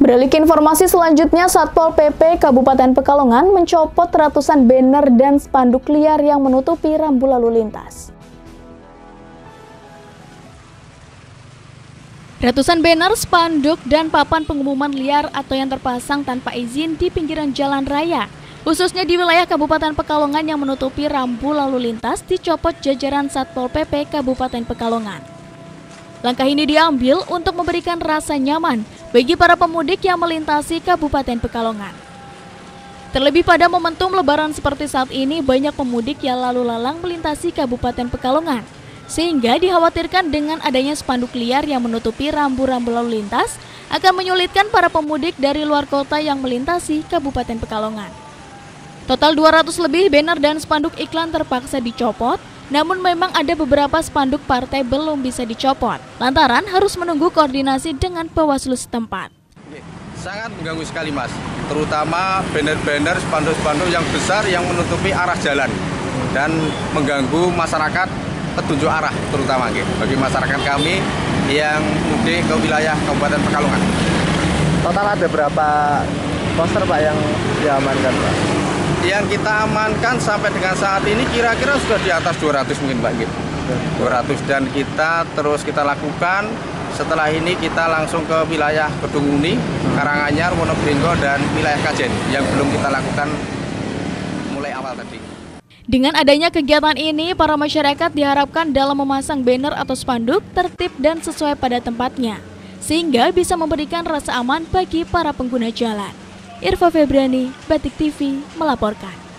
Beralih ke informasi selanjutnya, Satpol PP Kabupaten Pekalongan mencopot ratusan banner dan spanduk liar yang menutupi rambu lalu lintas. Ratusan banner, spanduk, dan papan pengumuman liar atau yang terpasang tanpa izin di pinggiran jalan raya, khususnya di wilayah Kabupaten Pekalongan yang menutupi rambu lalu lintas, dicopot jajaran Satpol PP Kabupaten Pekalongan. Langkah ini diambil untuk memberikan rasa nyaman bagi para pemudik yang melintasi Kabupaten Pekalongan. Terlebih pada momentum lebaran seperti saat ini, banyak pemudik yang lalu lalang melintasi Kabupaten Pekalongan, sehingga dikhawatirkan dengan adanya spanduk liar yang menutupi rambu-rambu lalu lintas akan menyulitkan para pemudik dari luar kota yang melintasi Kabupaten Pekalongan. Total 200 lebih banner dan spanduk iklan terpaksa dicopot, namun memang ada beberapa spanduk partai belum bisa dicopot, lantaran harus menunggu koordinasi dengan Bawaslu setempat. Sangat mengganggu sekali, Mas, terutama banner-banner, spanduk-spanduk yang besar yang menutupi arah jalan dan mengganggu masyarakat petunjuk arah, terutama bagi masyarakat kami yang mudik ke wilayah Kabupaten Pekalongan. Total ada berapa poster, Pak, yang diamankan, Pak? Yang kita amankan sampai dengan saat ini kira-kira sudah di atas 200 mungkin, Pak. 200, dan kita lakukan. Setelah ini kita langsung ke wilayah Kedunguni, Karanganyar, Wonobringgo, dan wilayah Kajen yang belum kita lakukan mulai awal tadi. Dengan adanya kegiatan ini, para masyarakat diharapkan dalam memasang banner atau spanduk tertib dan sesuai pada tempatnya, sehingga bisa memberikan rasa aman bagi para pengguna jalan. Irva Febrani, Batik TV melaporkan.